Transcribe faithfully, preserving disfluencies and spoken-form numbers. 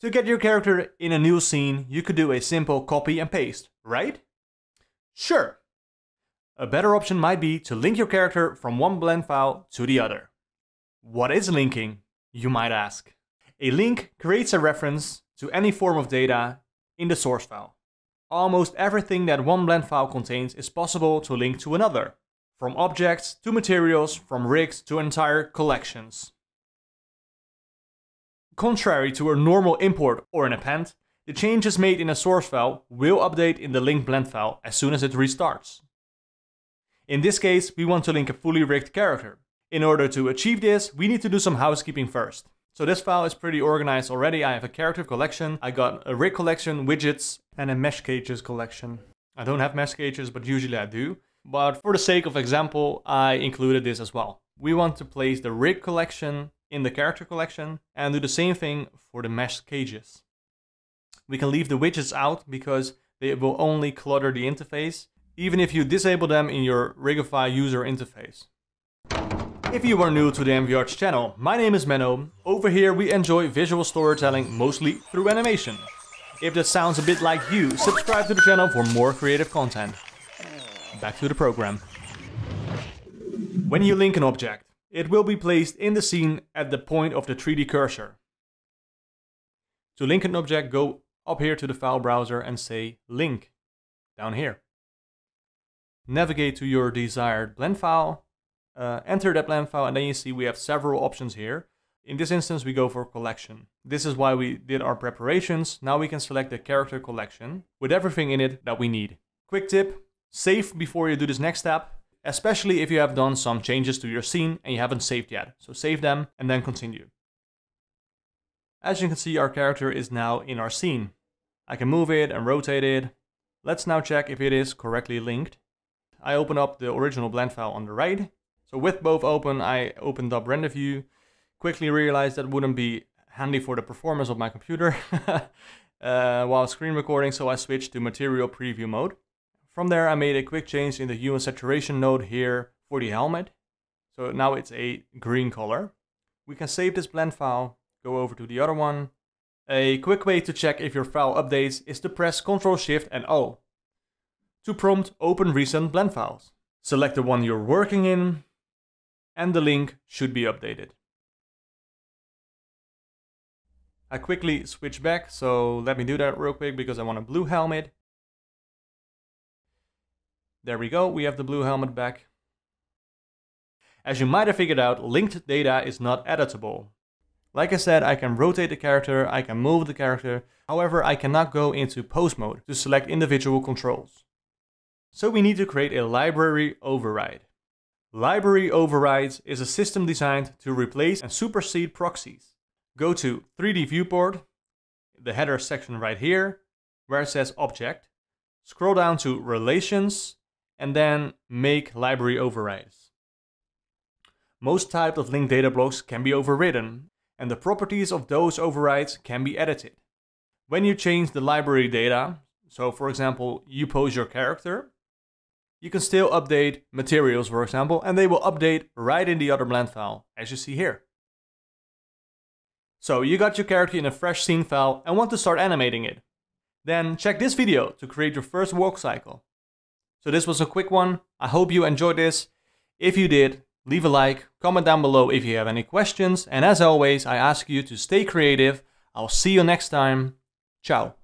To get your character in a new scene, you could do a simple copy and paste, right? Sure. A better option might be to link your character from one blend file to the other. What is linking, you might ask? A link creates a reference to any form of data in the source file. Almost everything that one blend file contains is possible to link to another, from objects to materials, from rigs to entire collections. Contrary to a normal import or an append, the changes made in a source file will update in the linked blend file as soon as it restarts. In this case, we want to link a fully rigged character. In order to achieve this, we need to do some housekeeping first. So this file is pretty organized already. I have a character collection, I got a rig collection, widgets, and a mesh cages collection. I don't have mesh cages, but usually I do. But for the sake of example, I included this as well. We want to place the rig collection in the character collection and do the same thing for the mesh cages. We can leave the widgets out because they will only clutter the interface, even if you disable them in your Rigify user interface. If you are new to the M V ARTZ channel, my name is Menno. Over here we enjoy visual storytelling mostly through animation. If that sounds a bit like you, subscribe to the channel for more creative content. Back to the program. When you link an object, it will be placed in the scene at the point of the three D cursor. To link an object, go up here to the file browser and say link, down here. Navigate to your desired blend file, uh, enter that blend file, and then you see we have several options here. In this instance, we go for collection. This is why we did our preparations. Now we can select the character collection with everything in it that we need. Quick tip, save before you do this next step, especially if you have done some changes to your scene and you haven't saved yet. So save them and then continue. As you can see, our character is now in our scene. I can move it and rotate it. Let's now check if it is correctly linked. I open up the original blend file on the right. So with both open, I opened up render view. Quickly realized that wouldn't be handy for the performance of my computer uh, while screen recording, so I switched to material preview mode. From there, I made a quick change in the hue and saturation node here for the helmet. So now it's a green color. We can save this blend file, go over to the other one. A quick way to check if your file updates is to press control shift and O. To prompt, open recent blend files. Select the one you're working in, and the link should be updated. I quickly switch back, so let me do that real quick because I want a blue helmet. There we go, we have the blue helmet back. As you might have figured out, linked data is not editable. Like I said, I can rotate the character, I can move the character. However, I cannot go into pose mode to select individual controls. So we need to create a library override. Library overrides is a system designed to replace and supersede proxies. Go to three D viewport, the header section right here, where it says object. Scroll down to relations, and then make library overrides. Most types of linked data blocks can be overridden, and the properties of those overrides can be edited. When you change the library data, so for example, you pose your character, you can still update materials, for example, and they will update right in the other blend file, as you see here. So you got your character in a fresh scene file and want to start animating it. Then check this video to create your first walk cycle. So this was a quick one. I hope you enjoyed this. If you did, leave a like, comment down below if you have any questions. And as always, I ask you to stay creative. I'll see you next time. Ciao.